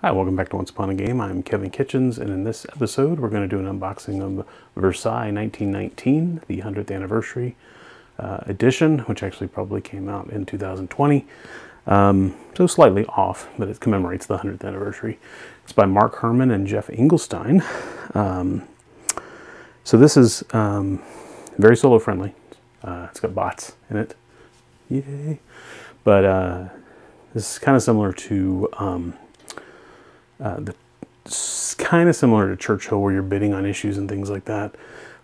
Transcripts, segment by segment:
Hi, welcome back to Once Upon a Game. I'm Kevin Kitchens, and in this episode we're going to do an unboxing of Versailles 1919, the 100th anniversary edition, which actually probably came out in 2020. So slightly off, but it commemorates the 100th anniversary. It's by Mark Herman and Jeff Engelstein. So this is very solo friendly. It's got bots in it. Yay! But this is kind of similar to... it's kind of similar to Churchill, where you're bidding on issues and things like that,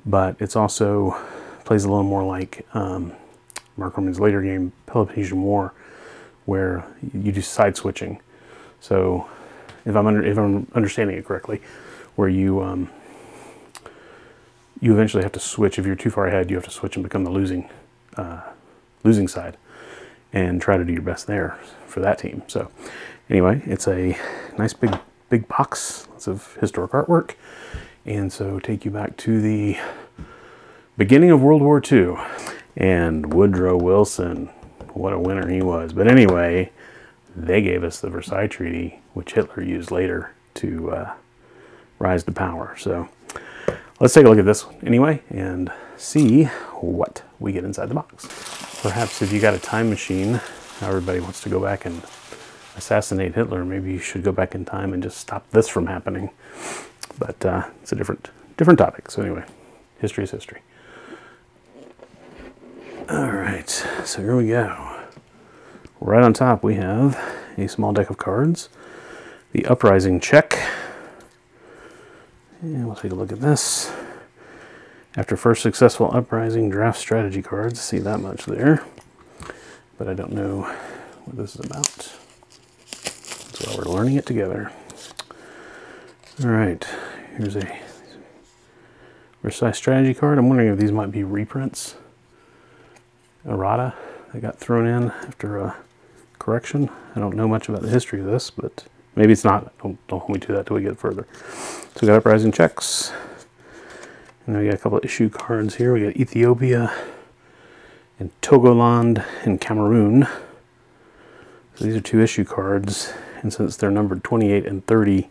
but it's also plays a little more like Mark Herman's later game, Peloponnesian War, where you do side switching. So if I'm understanding it correctly, where you you eventually have to switch. If you're too far ahead, you have to switch and become the losing side, and try to do your best there for that team. So anyway, it's a nice big box, lots of historic artwork, and so take you back to the beginning of World War II. And Woodrow Wilson, what a winner he was. But anyway, they gave us the Versailles Treaty, which Hitler used later to rise to power. So let's take a look at this one anyway and see what we get inside the box. Perhaps if you got a time machine, everybody wants to go back and assassinate Hitler. Maybe you should go back in time and just stop this from happening. But it's a different topic. So anyway, history is history. All right, so here we go. Right on top, we have a small deck of cards, the Uprising check. And we'll take a look at this. After first successful uprising, draft strategy cards. See that much there, but I don't know what this is about. So we're learning it together. All right, here's a Versailles strategy card. I'm wondering if these might be reprints. Errata that got thrown in after a correction. I don't know much about the history of this, but maybe it's not. Don't hold me to that till we get further. So we got uprising checks. And then we got a couple of issue cards here. We got Ethiopia and Togoland and Cameroon. So these are two issue cards. And since they're numbered 28 and 30,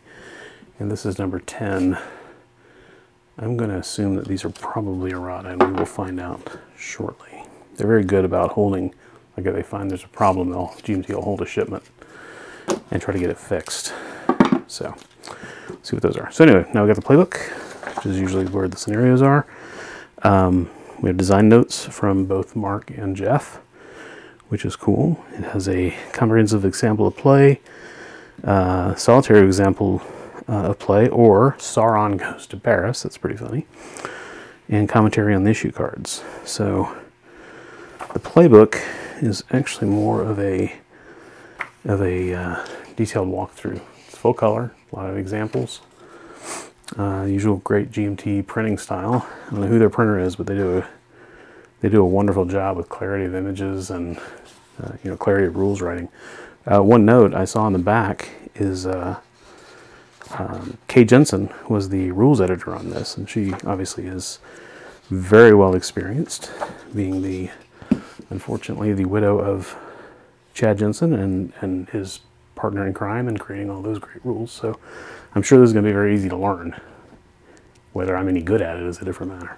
and this is number 10, I'm going to assume that these are probably errata, and we will find out shortly. They're very good about holding, like if they find there's a problem, GMT will hold a shipment and try to get it fixed. So, let's see what those are. So anyway, now we got the playbook, which is usually where the scenarios are. We have design notes from both Mark and Jeff, which is cool. It has a comprehensive example of play, solitary example of play, or Sauron goes to Paris. That's pretty funny. And commentary on the issue cards. So the playbook is actually more of a detailed walkthrough. It's full color, a lot of examples. Usual great GMT printing style. I don't know who their printer is, but they do a wonderful job with clarity of images and clarity of rules writing. One note I saw on the back is Kay Jensen was the rules editor on this, and she obviously is very well experienced, being unfortunately the widow of Chad Jensen and his partner in crime, and creating all those great rules. So I'm sure this is going to be very easy to learn. Whether I'm any good at it is a different matter.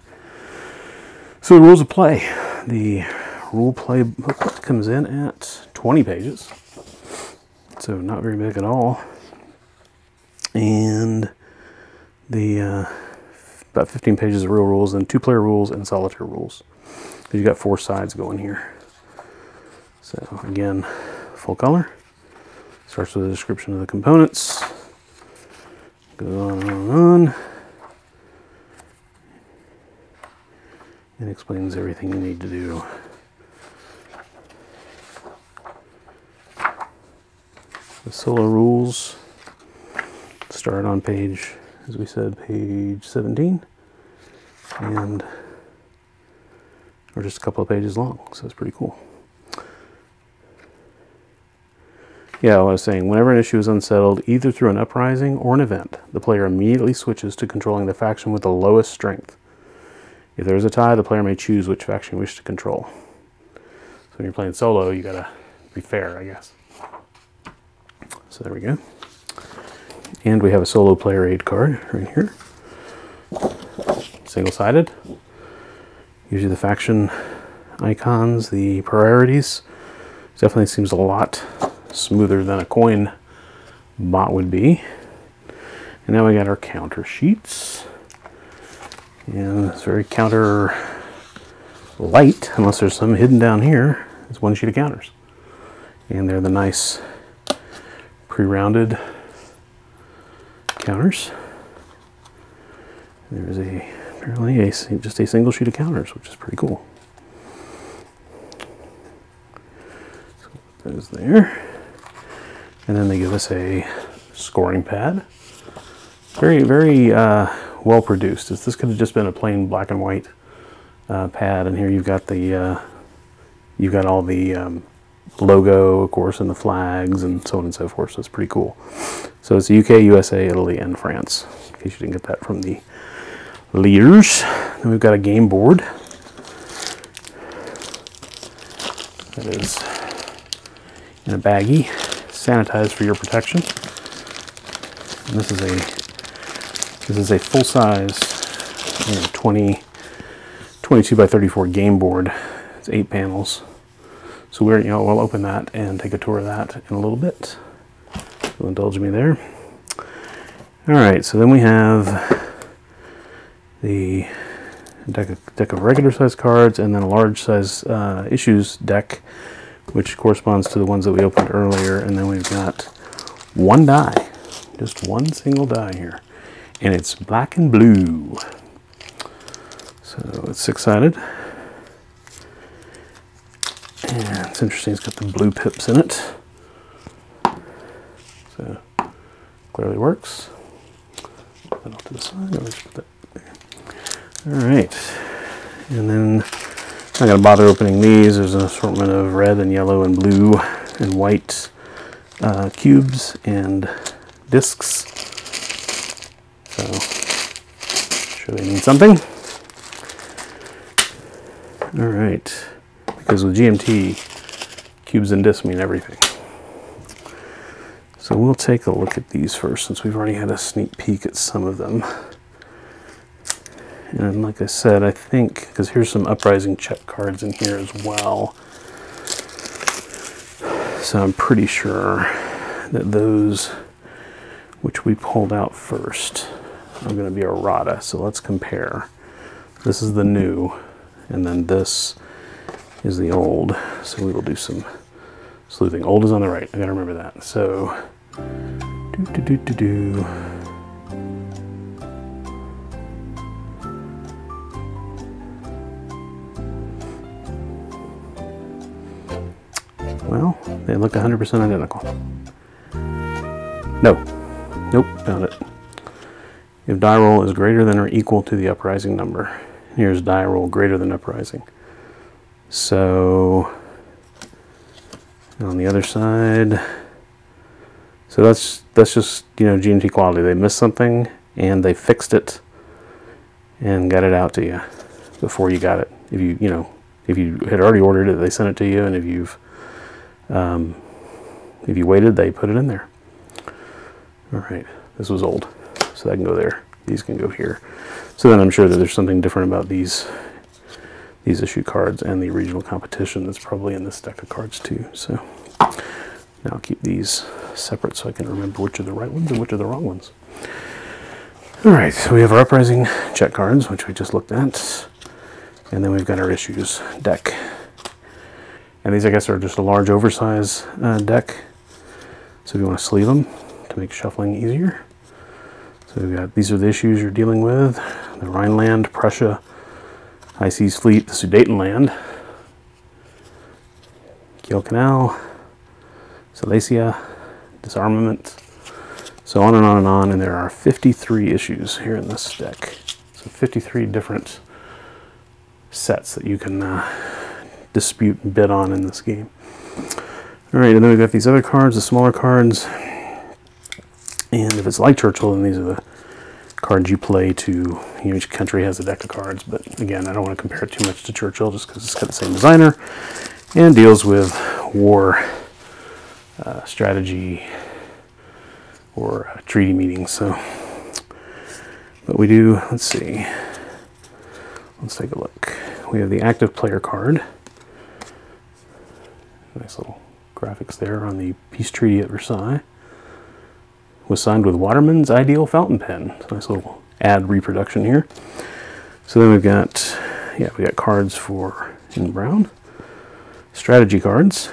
So the rules of play. The rule play booklet comes in at 20 pages. So not very big at all. And the about 15 pages of real rules, then two-player rules and solitaire rules. You've got four sides going here. So again, full color. Starts with a description of the components. Goes on and on. It explains everything you need to do. The solo rules start on page, as we said, page 17, and are just a couple of pages long, so it's pretty cool. Yeah, I was saying, whenever an issue is unsettled, either through an uprising or an event, the player immediately switches to controlling the faction with the lowest strength. If there is a tie, the player may choose which faction you wish to control. So when you're playing solo, you gotta be fair, I guess. So there we go. And we have a solo player aid card right here. Single-sided. Usually the faction icons, the priorities. Definitely seems a lot smoother than a coin bot would be. And now we got our counter sheets. And it's very counter light, unless there's some hidden down here. It's one sheet of counters. And they're the nice pre-rounded counters. There's apparently just a single sheet of counters, which is pretty cool. So put those there. And then they give us a scoring pad. Very, very well produced. This could have just been a plain black and white pad, and here you've got the you've got all the logo, of course, and the flags and so on and so forth. So it's pretty cool. So it's UK, USA, Italy, and France. In case you didn't get that from the leaders. Then we've got a game board. That is in a baggie, sanitized for your protection. And this is a full size 22 by 34 game board. It's 8 panels. So we're, you know, we'll open that and take a tour of that in a little bit. You'll indulge me there. All right. So then we have the deck of regular size cards and then a large size issues deck, which corresponds to the ones that we opened earlier. And then we've got one die, just one single die here. And it's black and blue. So it's 6-sided. And it's interesting, it's got the blue pips in it. So clearly works. Put that off to the side. I'll just put that there. All right. And then I'm not going to bother opening these. There's an assortment of red and yellow and blue and white cubes and discs. So, sure they mean something. All right, because with GMT, cubes and discs mean everything. So we'll take a look at these first, since we've already had a sneak peek at some of them. And like I said, I think, because here's some Uprising check cards in here as well. So I'm pretty sure that those, which we pulled out first, are going to be errata. So let's compare. This is the new, and then this is the old. So we will do some sleuthing. Old is on the right. I got to remember that. So, Well, they look 100% identical. No. Nope, found it. If die roll is greater than or equal to the uprising number. Here's die roll greater than uprising. So, on the other side, so that's just, you know, GMT quality. They missed something and they fixed it and got it out to you before you got it. If you, you know, if you had already ordered it, they sent it to you, and if you've, if you waited, they put it in there. All right, this was old, so that can go there. These can go here. So then I'm sure that there's something different about these issue cards and the regional competition that's probably in this deck of cards too. So now I'll keep these separate so I can remember which are the right ones and which are the wrong ones. All right, so we have our Uprising check cards, which we just looked at. And then we've got our Issues deck. And these, I guess, are just a large oversized deck. So if you want to sleeve them, make shuffling easier. So we've got, these are the issues you're dealing with: the Rhineland, Prussia, High Seas Fleet, the Sudetenland, Kiel Canal, Silesia, disarmament, so on and on and on. And there are 53 issues here in this deck. So 53 different sets that you can dispute and bid on in this game. All right, and then we've got these other cards, the smaller cards. And if it's like Churchill, then these are the cards you play to, you know, each country has a deck of cards. But again, I don't want to compare it too much to Churchill just because it's got the same designer and deals with war strategy, or treaty meetings. So, but we do, let's see, let's take a look. We have the active player card. Nice little graphics there on the peace treaty at Versailles. Was signed with Waterman's Ideal fountain pen. Nice little ad reproduction here. So then we've got, yeah, we got cards for in brown. Strategy cards.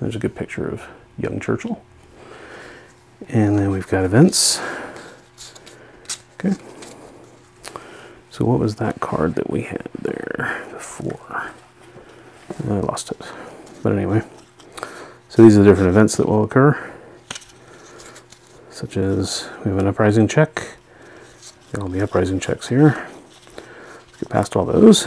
There's a good picture of young Churchill. And then we've got events. Okay. So what was that card that we had there before? I lost it. But anyway. So these are the different events that will occur. Such as, we have an uprising check. There will be uprising checks here. Let's get past all those.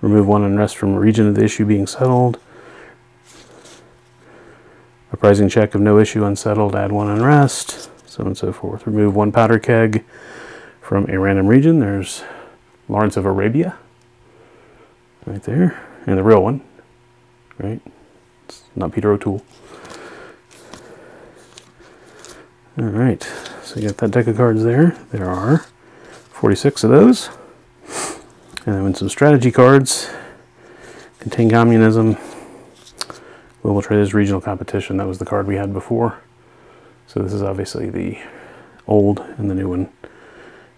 Remove one unrest from a region of the issue being settled. Uprising check of no issue unsettled, add one unrest, so on and so forth. Remove one powder keg from a random region. There's Lawrence of Arabia, right there. And the real one, right? It's not Peter O'Toole. All right, so you got that deck of cards there. There are 46 of those. And then some strategy cards. Contain communism. Global traders, regional competition. That was the card we had before. So this is obviously the old, and the new one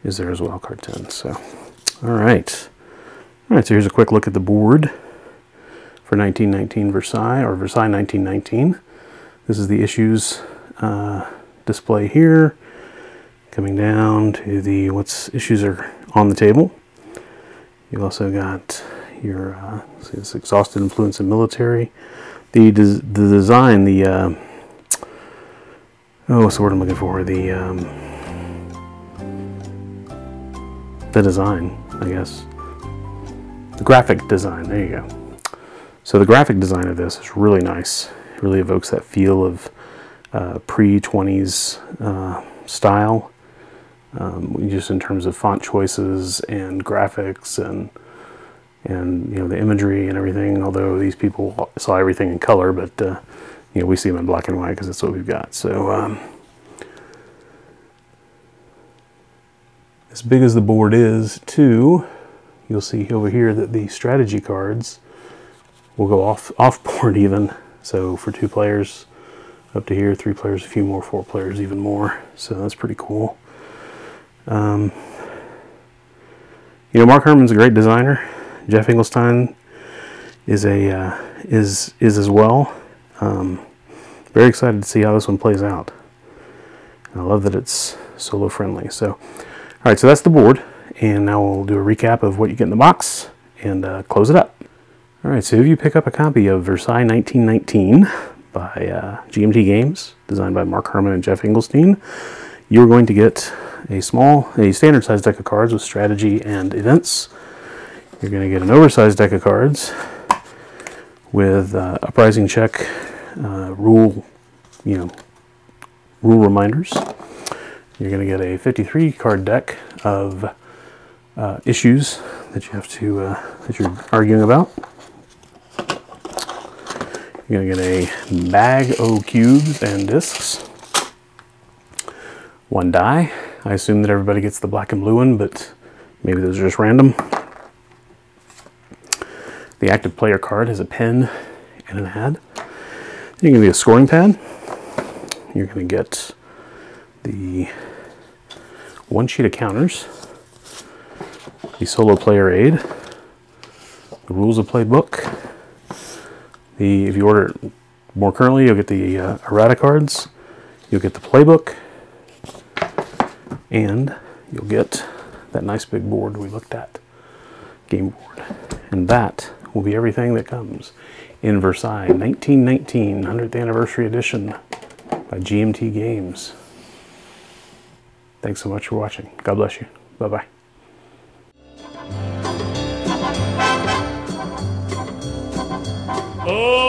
is there as well, card 10. So, all right. All right, so here's a quick look at the board for 1919 Versailles, or Versailles 1919. This is the issues display here. Coming down to the what's issues are on the table. You've also got your see this exhausted influence in military. The design, the oh, what's the word I'm looking for? The design, I guess. The graphic design. There you go. So the graphic design of this is really nice. It really evokes that feel of pre-20s style. Just in terms of font choices and graphics and you know the imagery and everything. Although these people saw everything in color, but you know we see them in black and white because that's what we've got. So as big as the board is, too, you'll see over here that the strategy cards will go off board even. So for 2 players up to here, 3 players, a few more, 4 players, even more. So that's pretty cool. You know, Mark Herman's a great designer. Jeff Engelstein is a is as well. Very excited to see how this one plays out. And I love that it's solo friendly. So, all right, so that's the board, and now we'll do a recap of what you get in the box and close it up. All right, so if you pick up a copy of Versailles 1919 by GMT Games, designed by Mark Herman and Jeff Engelstein, you're going to get a standard size deck of cards with strategy and events. You're going to get an oversized deck of cards with uprising check, rule reminders. You're going to get a 53 card deck of issues that you have to that you're arguing about. You're going to get a bag of cubes and discs. 1 die. I assume that everybody gets the black and blue one, but maybe those are just random. The active player card has a pen and an ad. You're going to get a scoring pad. You're going to get the 1 sheet of counters, the solo player aid, the rules of play book. If you order it more currently, you'll get the errata cards. You'll get the playbook. And you'll get that nice big board we looked at, game board. And that will be everything that comes in Versailles 1919, 100th Anniversary Edition by GMT Games. Thanks so much for watching. God bless you. Bye-bye. Oh!